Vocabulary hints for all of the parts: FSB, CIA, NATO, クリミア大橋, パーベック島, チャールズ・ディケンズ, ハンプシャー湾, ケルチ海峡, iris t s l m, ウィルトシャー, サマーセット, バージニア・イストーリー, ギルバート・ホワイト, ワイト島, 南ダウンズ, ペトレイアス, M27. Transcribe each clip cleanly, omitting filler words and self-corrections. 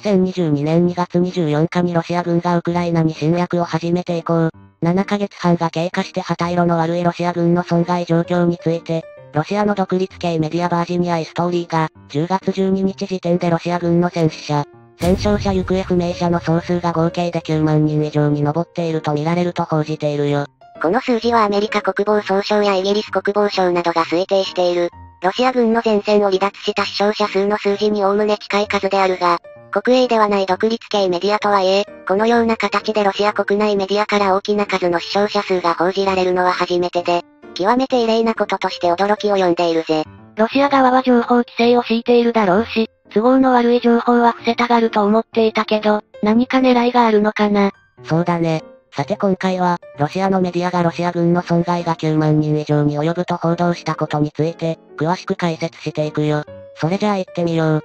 2022年2月24日にロシア軍がウクライナに侵略を始めて以降、7ヶ月半が経過して旗色の悪いロシア軍の損害状況について、ロシアの独立系メディアバージニア・イストーリーが、10月12日時点でロシア軍の戦死者、戦傷者行方不明者の総数が合計で9万人以上に上っていると見られると報じているよ。この数字はアメリカ国防総省やイギリス国防省などが推定している。ロシア軍の前線を離脱した死傷者数の数字におおむね近い数であるが、国営ではない独立系メディアとはいえ、このような形でロシア国内メディアから大きな数の死傷者数が報じられるのは初めてで、極めて異例なこととして驚きを呼んでいるぜ。ロシア側は情報規制を敷いているだろうし、都合の悪い情報は伏せたがると思っていたけど、何か狙いがあるのかな。そうだね。さて今回は、ロシアのメディアがロシア軍の損害が9万人以上に及ぶと報道したことについて、詳しく解説していくよ。それじゃあ行ってみよう。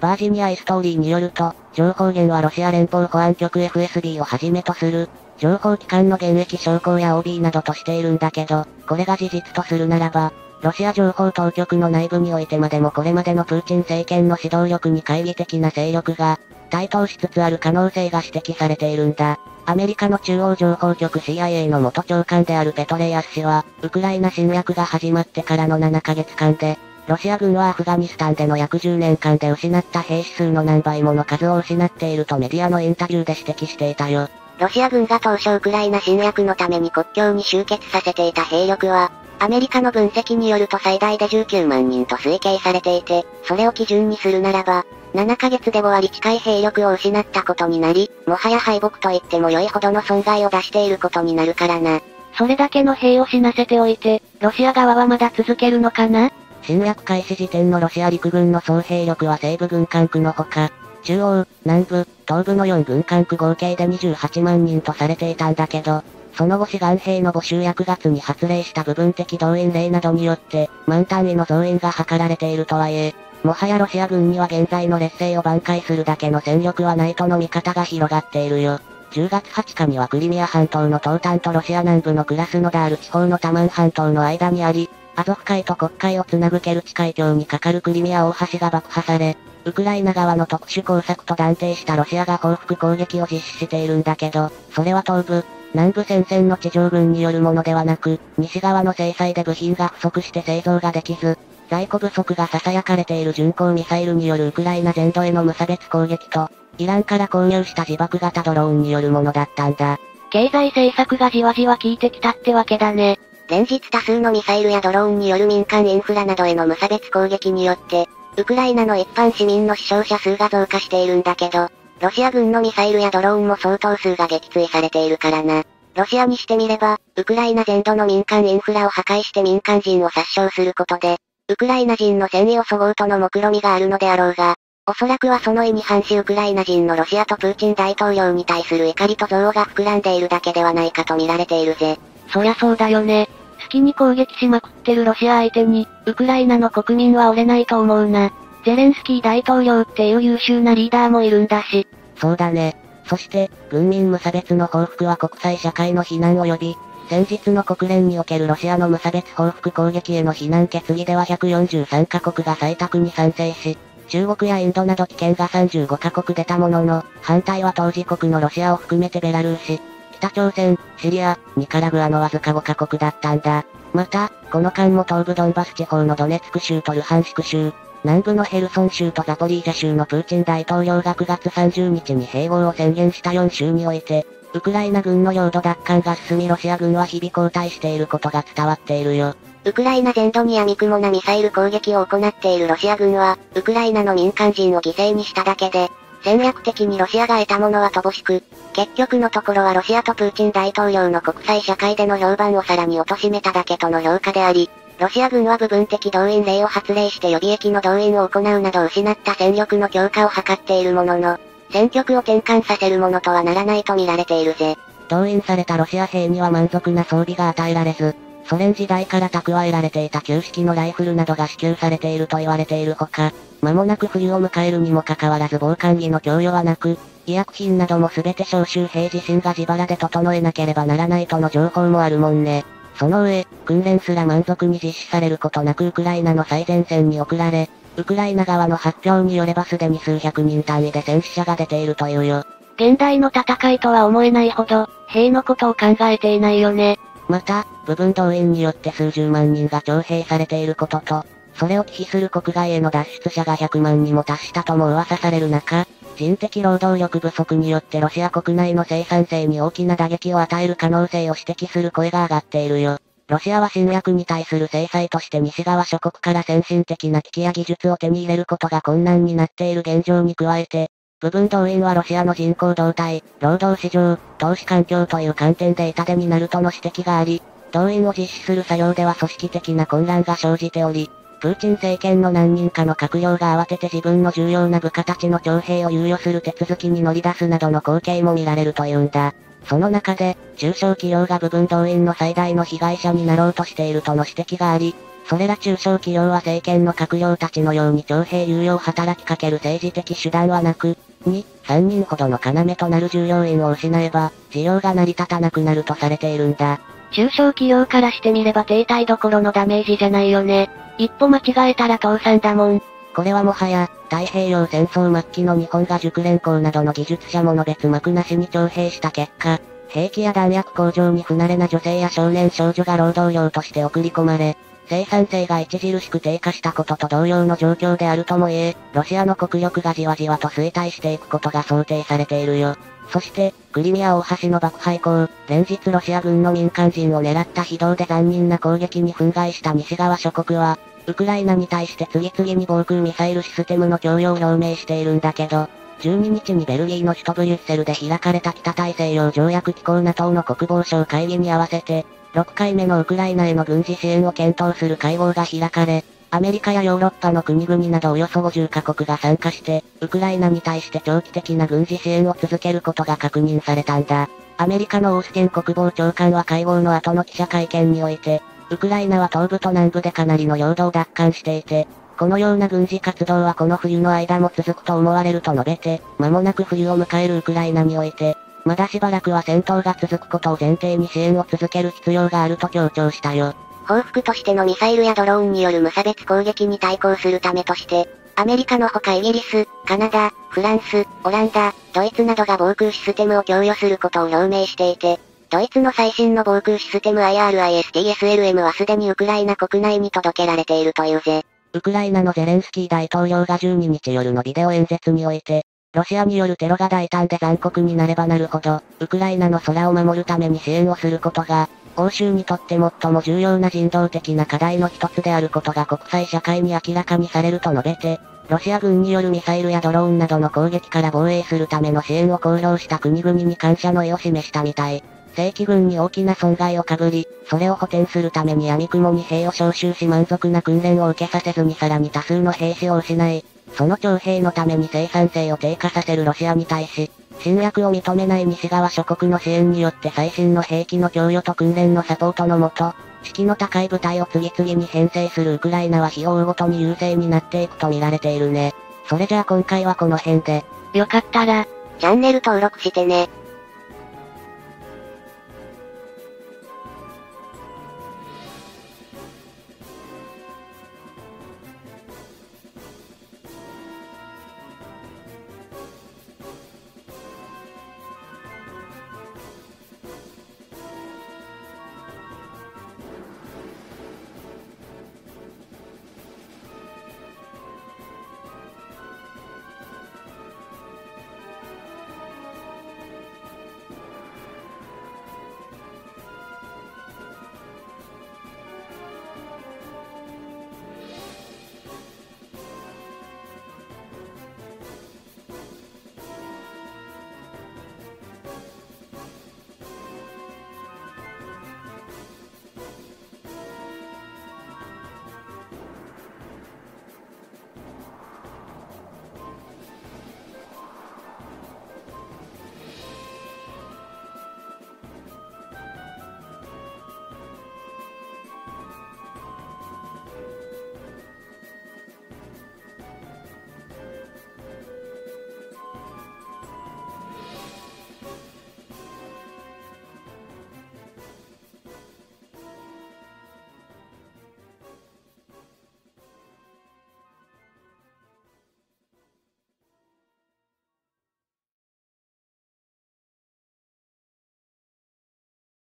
バージニア・イストーリーによると、情報源はロシア連邦保安局 FSB をはじめとする、情報機関の現役将校や OB などとしているんだけど、これが事実とするならば、ロシア情報当局の内部においてまでもこれまでのプーチン政権の指導力に懐疑的な勢力が、台頭しつつある可能性が指摘されているんだ。アメリカの中央情報局 CIA の元長官であるペトレイアス氏は、ウクライナ侵略が始まってからの7ヶ月間で、ロシア軍はアフガニスタンでの約10年間で失った兵士数の何倍もの数を失っているとメディアのインタビューで指摘していたよ。ロシア軍が当初ウクライナ侵略のために国境に集結させていた兵力は、アメリカの分析によると最大で19万人と推計されていて、それを基準にするならば、7ヶ月で5割近い兵力を失ったことになり、もはや敗北と言っても良いほどの損害を出していることになるからな。それだけの兵を死なせておいて、ロシア側はまだ続けるのかな？侵略開始時点のロシア陸軍の総兵力は西部軍管区のほか、中央、南部、東部の4軍管区合計で28万人とされていたんだけど、その後志願兵の募集や9月に発令した部分的動員令などによって、万単位の増員が図られているとはいえ、もはやロシア軍には現在の劣勢を挽回するだけの戦力はないとの見方が広がっているよ。10月20日にはクリミア半島の東端とロシア南部のクラスノダール地方のタマン半島の間にあり、アゾフ海と黒海をつなぐケルチ海峡に架かるクリミア大橋が爆破され、ウクライナ側の特殊工作と断定したロシアが報復攻撃を実施しているんだけど、それは東部、南部戦線の地上軍によるものではなく、西側の制裁で部品が不足して製造ができず、在庫不足が囁かれている巡航ミサイルによるウクライナ全土への無差別攻撃と、イランから購入した自爆型ドローンによるものだったんだ。経済政策がじわじわ効いてきたってわけだね。連日多数のミサイルやドローンによる民間インフラなどへの無差別攻撃によって、ウクライナの一般市民の死傷者数が増加しているんだけど、ロシア軍のミサイルやドローンも相当数が撃墜されているからな。ロシアにしてみれば、ウクライナ全土の民間インフラを破壊して民間人を殺傷することで、ウクライナ人の戦意をそごうとの目論みがあるのであろうが、おそらくはその意に反しウクライナ人のロシアとプーチン大統領に対する怒りと憎悪が膨らんでいるだけではないかと見られているぜ。そりゃそうだよね。好きに攻撃しまくってるロシア相手に、ウクライナの国民は折れないと思うな。ゼレンスキー大統領っていう優秀なリーダーもいるんだし。そうだね。そして、軍民無差別の報復は国際社会の非難を呼び、先日の国連におけるロシアの無差別報復攻撃への非難決議では143カ国が採択に賛成し、中国やインドなど棄権が35カ国出たものの、反対は当事国のロシアを含めてベラルーシ、北朝鮮、シリア、ニカラグアのわずか5カ国だったんだ。また、この間も東部ドンバス地方のドネツク州とルハンシク州、南部のヘルソン州とザポリージャ州のプーチン大統領が9月30日に併合を宣言した4州において、ウクライナ軍の領土奪還が進みロシア軍は日々後退していることが伝わっているよ。ウクライナ全土に闇雲なミサイル攻撃を行っているロシア軍は、ウクライナの民間人を犠牲にしただけで、戦略的にロシアが得たものは乏しく、結局のところはロシアとプーチン大統領の国際社会での評判をさらに貶めただけとの評価であり、ロシア軍は部分的動員令を発令して予備役の動員を行うなど失った戦力の強化を図っているものの、戦局を転換させるものとはならないと見られているぜ。動員されたロシア兵には満足な装備が与えられず、ソ連時代から蓄えられていた旧式のライフルなどが支給されていると言われているほか、間もなく冬を迎えるにもかかわらず防寒着の供与はなく、医薬品なども全て召集兵自身が自腹で整えなければならないとの情報もあるもんね。その上、訓練すら満足に実施されることなくウクライナの最前線に送られ、ウクライナ側の発表によればすでに数百人単位で戦死者が出ているというよ。現代の戦いとは思えないほど、兵のことを考えていないよね。また、部分動員によって数十万人が徴兵されていることと、それを忌避する国外への脱出者が100万にも達したとも噂される中、人的労働力不足によってロシア国内の生産性に大きな打撃を与える可能性を指摘する声が上がっているよ。ロシアは侵略に対する制裁として西側諸国から先進的な機器や技術を手に入れることが困難になっている現状に加えて、部分動員はロシアの人口動態、労働市場、投資環境という観点で痛手になるとの指摘があり、動員を実施する作業では組織的な混乱が生じており、プーチン政権の何人かの閣僚が慌てて自分の重要な部下たちの徴兵を猶予する手続きに乗り出すなどの光景も見られるというんだ。その中で、中小企業が部分動員の最大の被害者になろうとしているとの指摘があり、それら中小企業は政権の閣僚たちのように徴兵猶予を働きかける政治的手段はなく、3人ほどの要となる従業員を失えば、事業が成り立たなくなるとされているんだ。中小企業からしてみれば停滞どころのダメージじゃないよね。一歩間違えたら倒産だもん。これはもはや、太平洋戦争末期の日本が熟練工などの技術者もの別幕なしに徴兵した結果、兵器や弾薬工場に不慣れな女性や少年少女が労働量として送り込まれ、生産性が著しく低下したことと同様の状況であるともいえ、ロシアの国力がじわじわと衰退していくことが想定されているよ。そして、クリミア大橋の爆破以降、連日ロシア軍の民間人を狙った非道で残忍な攻撃に憤慨した西側諸国は、ウクライナに対して次々に防空ミサイルシステムの供与を表明しているんだけど、12日にベルギーの首都ブリュッセルで開かれた北大西洋条約機構 NATO の国防相会議に合わせて、6回目のウクライナへの軍事支援を検討する会合が開かれ、アメリカやヨーロッパの国々などおよそ50カ国が参加して、ウクライナに対して長期的な軍事支援を続けることが確認されたんだ。アメリカのオースティン国防長官は会合の後の記者会見において、ウクライナは東部と南部でかなりの領土を奪還していて、このような軍事活動はこの冬の間も続くと思われると述べて、間もなく冬を迎えるウクライナにおいて、まだしばらくは戦闘が続くことを前提に支援を続ける必要があると強調したよ。報復としてのミサイルやドローンによる無差別攻撃に対抗するためとして、アメリカのほかイギリス、カナダ、フランス、オランダ、ドイツなどが防空システムを供与することを表明していて、ドイツの最新の防空システム iris t s l m はすでにウクライナ国内に届けられているというぜ。ウクライナのゼレンスキー大統領が12日夜のビデオ演説において、ロシアによるテロが大胆で残酷になればなるほど、ウクライナの空を守るために支援をすることが、欧州にとって最も重要な人道的な課題の一つであることが国際社会に明らかにされると述べて、ロシア軍によるミサイルやドローンなどの攻撃から防衛するための支援を公表した国々に感謝の意を示したみたい。正規軍に大きな損害をかぶり、それを補填するために闇雲に兵を召集し満足な訓練を受けさせずにさらに多数の兵士を失い、その徴兵のために生産性を低下させるロシアに対し、侵略を認めない西側諸国の支援によって最新の兵器の供与と訓練のサポートのもと、士気の高い部隊を次々に編成するウクライナは日を追うごとに優勢になっていくと見られているね。それじゃあ今回はこの辺で。よかったら、チャンネル登録してね。